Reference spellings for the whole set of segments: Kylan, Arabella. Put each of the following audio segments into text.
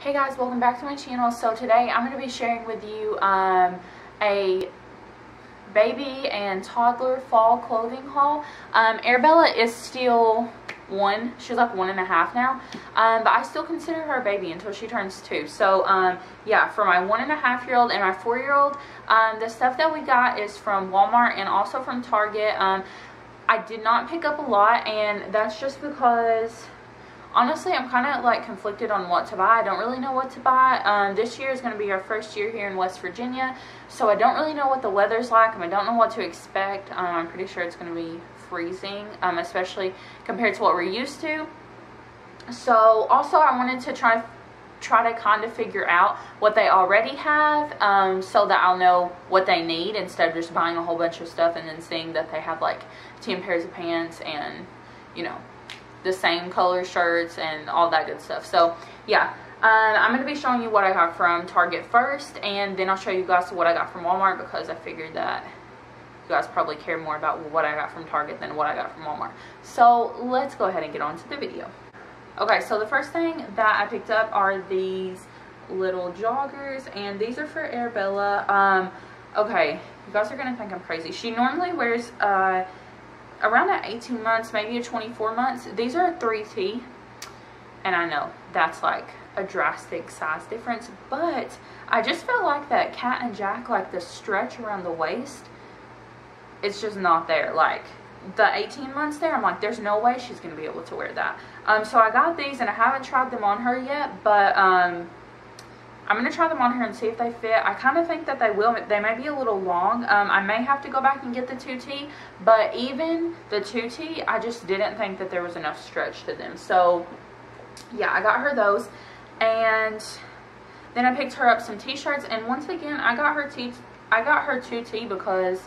Hey guys, welcome back to my channel. So today I'm going to be sharing with you a baby and toddler fall clothing haul. Arabella is still one. She's like 1.5 now, but I still consider her a baby until she turns 2. So yeah, for my 1.5-year-old and my 4-year-old, the stuff that we got is from Walmart and also from Target. I did not pick up a lot, and that's just because honestly, I'm kind of like conflicted on what to buy. I don't really know what to buy. This year is going to be our first year here in West Virginia, so I don't really know what the weather's like, and I don't know what to expect. I'm pretty sure it's going to be freezing, especially compared to what we're used to. So also, I wanted to try to kind of figure out what they already have, so that I'll know what they need instead of just buying a whole bunch of stuff and then seeing that they have like 10 pairs of pants and, you know, the same color shirts and all that good stuff. So yeah, I'm going to be showing you what I got from Target first, and then I'll show you guys what I got from Walmart, because I figured that you guys probably care more about what I got from Target than what I got from Walmart. So let's go ahead and get on to the video. Okay, so the first thing that I picked up are these little joggers, and these are for Arabella. Okay, you guys are going to think I'm crazy. She normally wears around at 18 months, maybe a 24 months. These are a 3T, and I know that's like a drastic size difference, but I just feel like that Cat and Jack, like the stretch around the waist, it's just not there. Like the 18 months there, I'm like, there's no way she's going to be able to wear that. So I got these, and I haven't tried them on her yet, but I'm going to try them on her and see if they fit. I kind of think that they will. They may be a little long. I may have to go back and get the 2T, but even the 2T, I just didn't think that there was enough stretch to them. So yeah, I got her those, and then I picked her up some t-shirts, and once again, I got her 2T because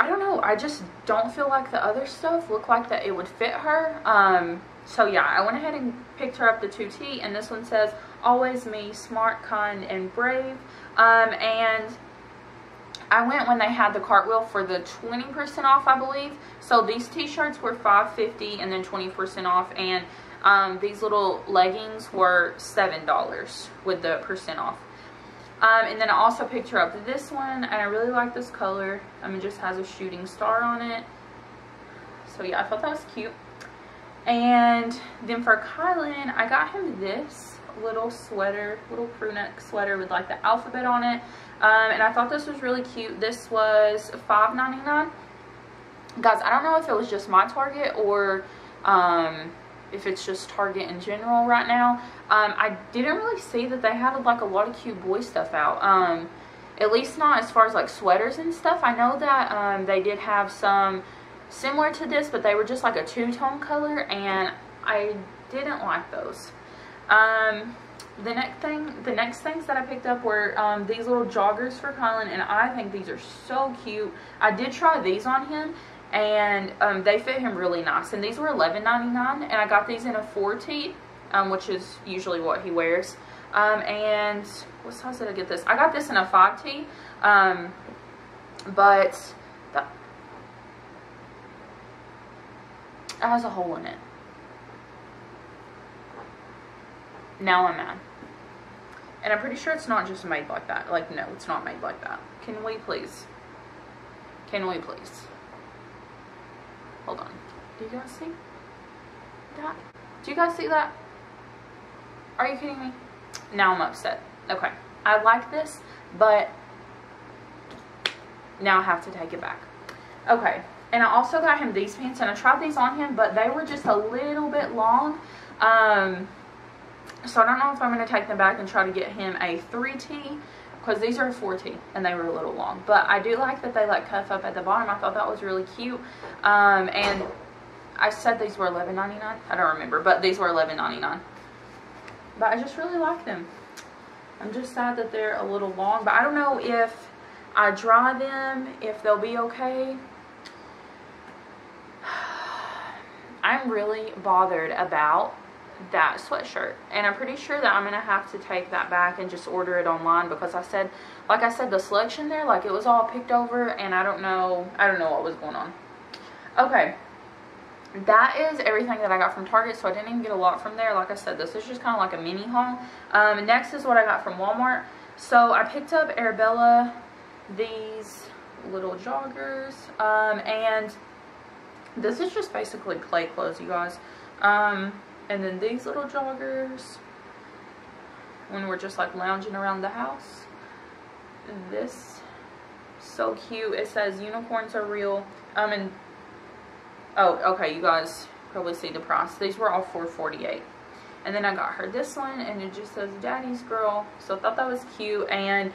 I don't know, I just don't feel like the other stuff looked like that it would fit her. So yeah, I went ahead and picked her up the 2T, and this one says, "Always me, smart, kind, and brave." And I went when they had the cartwheel for the 20% off, I believe. So these t-shirts were $5.50 and then 20% off, and these little leggings were $7 with the % off. And then I also picked her up this one, and I really like this color. It just has a shooting star on it. So yeah, I thought that was cute. And then for Kylan, I got him this little sweater, little crew neck sweater with like the alphabet on it. And I thought this was really cute. This was $5.99. Guys, I don't know if it was just my Target or if it's just Target in general right now. I didn't really see that they had like a lot of cute boy stuff out. At least not as far as like sweaters and stuff. I know that they did have some similar to this, but they were just like a two-tone color, and I didn't like those. The next things that I picked up were these little joggers for Kylan, and I think these are so cute. I did try these on him, and they fit him really nice, and these were $11.99, and I got these in a 4T, which is usually what he wears. And what size did I get this? I got this in a 5T, but it has a hole in it. Now I'm mad. And I'm pretty sure it's not just made like that. Like, no, it's not made like that. Can we please? Can we please? Hold on. Do you guys see that? Do you guys see that? Are you kidding me? Now I'm upset. Okay. I like this, but now I have to take it back. Okay. And I also got him these pants, and I tried these on him, but they were just a little bit long. So I don't know if I'm going to take them back and try to get him a 3T, because these are a 4T, and they were a little long. But I do like that they, like, cuff up at the bottom. I thought that was really cute. And I said these were $11.99. I don't remember, but these were $11.99. But I just really like them. I'm just sad that they're a little long. But I don't know if I dry them, if they'll be okay. I'm really bothered about that sweatshirt, and I'm pretty sure that I'm gonna have to take that back and just order it online, because like I said, the selection there, like, it was all picked over, and I don't know what was going on. Okay, that is everything that I got from Target, so I didn't even get a lot from there. Like I said, this is just kind of like a mini haul. Next is what I got from Walmart. So I picked up Arabella these little joggers, and this is just basically play clothes, you guys. And then these little joggers when we're just like lounging around the house. This, so cute. It says unicorns are real. And oh, okay, you guys probably see the price. These were all $4.48. And then I got her this one, and it just says Daddy's Girl. So I thought that was cute. And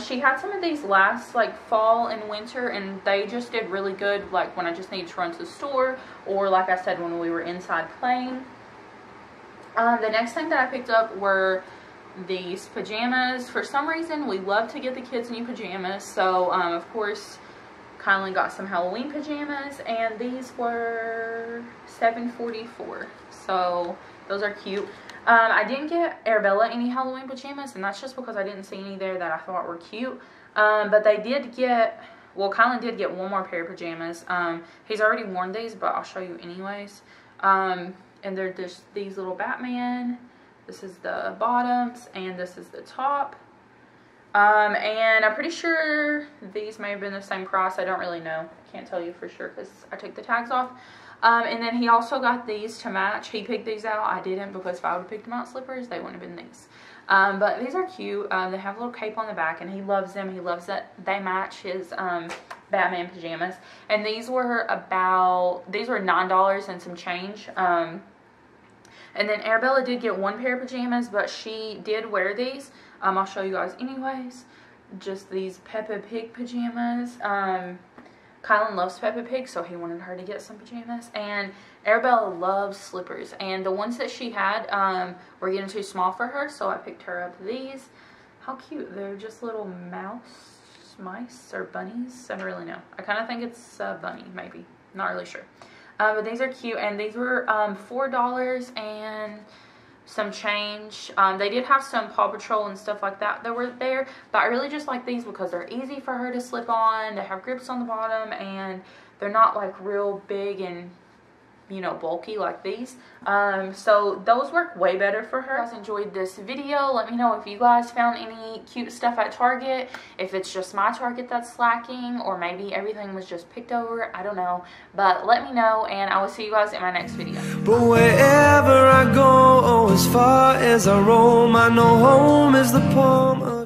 she had some of these last like fall and winter, and they just did really good, like when I just needed to run to the store, or like I said, when we were inside playing. The next thing that I picked up were these pajamas. For some reason, we love to get the kids new pajamas. So of course, Kylan got some Halloween pajamas, and these were $7.44. So those are cute. I didn't get Arabella any Halloween pajamas, and that's just because I didn't see any there that I thought were cute. But they did get, well, Kylan did get one more pair of pajamas. He's already worn these, but I'll show you anyways. And they're just these little Batman. This is the bottoms, and this is the top. And I'm pretty sure these may have been the same price. I don't really know. I can't tell you for sure because I took the tags off. And then he also got these to match. He picked these out. I didn't, because if I would have picked them out slippers, they wouldn't have been these. But these are cute. They have a little cape on the back, and he loves them. He loves that they match his Batman pajamas. And these were about, these were $9 and some change. And then Arabella did get one pair of pajamas, but she did wear these. I'll show you guys anyways. Just these Peppa Pig pajamas. Kylan loves Peppa Pig, so he wanted her to get some pajamas. And Arabella loves slippers. And the ones that she had were getting too small for her, so I picked her up these. How cute. They're just little mice, or bunnies. I don't really know. I kind of think it's a bunny, maybe. Not really sure. But these are cute, and these were $4 and some change. They did have some Paw Patrol and stuff like that that were there, but I really just like these because they're easy for her to slip on. They have grips on the bottom, and they're not like real big and, you know, bulky like these. So those work way better for her. If you guys enjoyed this video, let me know if you guys found any cute stuff at Target, if it's just my Target that's slacking, or maybe everything was just picked over. I don't know, but let me know, and I will see you guys in my next video. But wherever I go, oh, as far as I roam, I know home is the palm of